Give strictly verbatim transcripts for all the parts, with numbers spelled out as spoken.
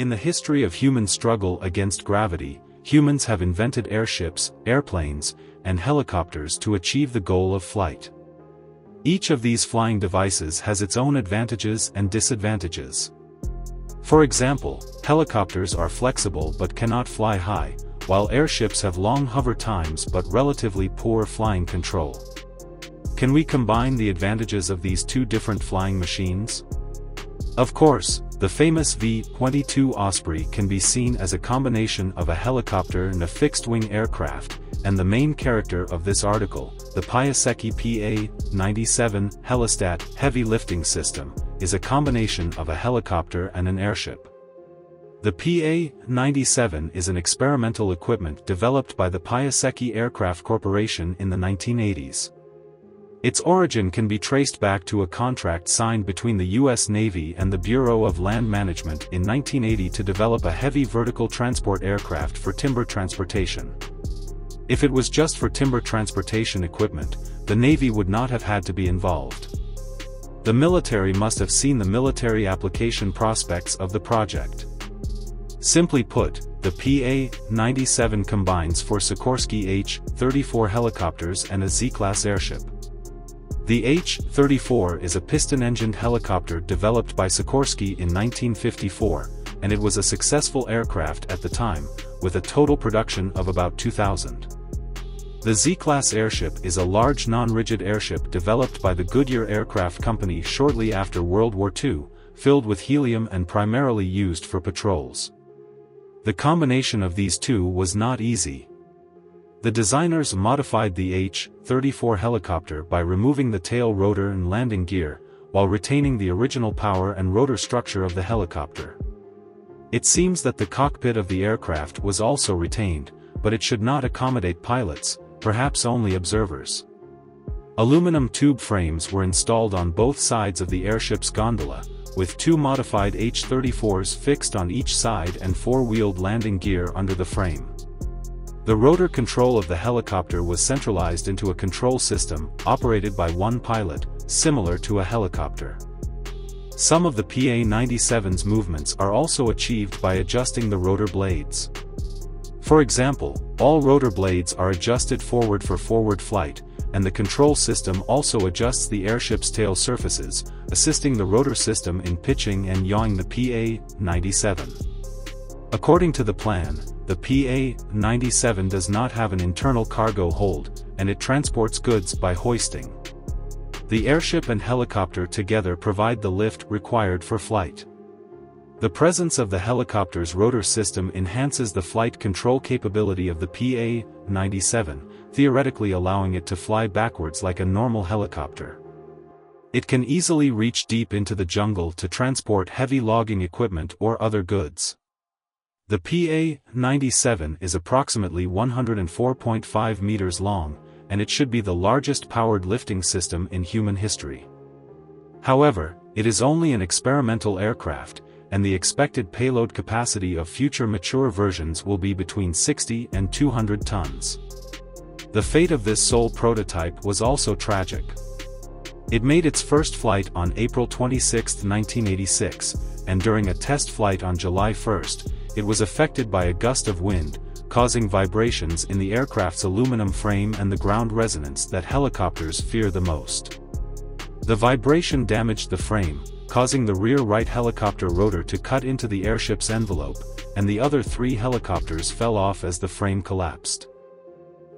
In the history of human struggle against gravity, humans have invented airships, airplanes, and helicopters to achieve the goal of flight. Each of these flying devices has its own advantages and disadvantages. For example, helicopters are flexible but cannot fly high, while airships have long hover times but relatively poor flying control. Can we combine the advantages of these two different flying machines? Of course, the famous V twenty-two Osprey can be seen as a combination of a helicopter and a fixed-wing aircraft, and the main character of this article, the Piasecki P A ninety-seven Helistat heavy lifting system, is a combination of a helicopter and an airship. The P A ninety-seven is an experimental equipment developed by the Piasecki Aircraft Corporation in the nineteen eighties. Its origin can be traced back to a contract signed between the U S Navy and the Bureau of Land Management in nineteen eighty to develop a heavy vertical transport aircraft for timber transportation. If it was just for timber transportation equipment, the Navy would not have had to be involved. The military must have seen the military application prospects of the project. Simply put, the P A ninety-seven combines four Sikorsky H thirty-four helicopters and a Z class airship. The H thirty-four is a piston-engined helicopter developed by Sikorsky in nineteen fifty-four, and it was a successful aircraft at the time, with a total production of about two thousand. The Z class airship is a large non-rigid airship developed by the Goodyear Aircraft Company shortly after World War Two, filled with helium and primarily used for patrols. The combination of these two was not easy. The designers modified the H thirty-four helicopter by removing the tail rotor and landing gear, while retaining the original power and rotor structure of the helicopter. It seems that the cockpit of the aircraft was also retained, but it should not accommodate pilots, perhaps only observers. Aluminum tube frames were installed on both sides of the airship's gondola, with two modified H thirty-fours fixed on each side and four-wheeled landing gear under the frame. The rotor control of the helicopter was centralized into a control system, operated by one pilot, similar to a helicopter. Some of the P A ninety-seven's movements are also achieved by adjusting the rotor blades. For example, all rotor blades are adjusted forward for forward flight, and the control system also adjusts the airship's tail surfaces, assisting the rotor system in pitching and yawing the P A ninety-seven. According to the plan, the P A ninety-seven does not have an internal cargo hold, and it transports goods by hoisting. The airship and helicopter together provide the lift required for flight. The presence of the helicopter's rotor system enhances the flight control capability of the P A ninety-seven, theoretically allowing it to fly backwards like a normal helicopter. It can easily reach deep into the jungle to transport heavy logging equipment or other goods. The P A ninety-seven is approximately one hundred four point five meters long, and it should be the largest powered lifting system in human history. However, it is only an experimental aircraft, and the expected payload capacity of future mature versions will be between sixty and two hundred tons. The fate of this sole prototype was also tragic. It made its first flight on April twenty-sixth nineteen eighty-six, and during a test flight on July first, it was affected by a gust of wind, causing vibrations in the aircraft's aluminum frame and the ground resonance that helicopters fear the most. The vibration damaged the frame, causing the rear right helicopter rotor to cut into the airship's envelope, and the other three helicopters fell off as the frame collapsed.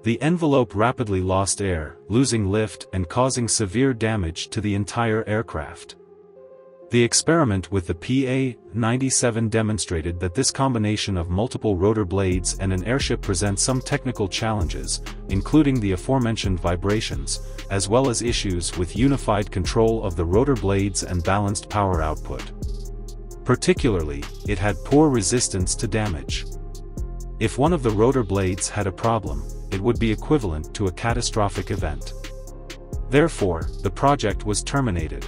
The envelope rapidly lost air, losing lift and causing severe damage to the entire aircraft. The experiment with the P A ninety-seven demonstrated that this combination of multiple rotor blades and an airship presents some technical challenges, including the aforementioned vibrations, as well as issues with unified control of the rotor blades and balanced power output. Particularly, it had poor resistance to damage. If one of the rotor blades had a problem, it would be equivalent to a catastrophic event. Therefore, the project was terminated.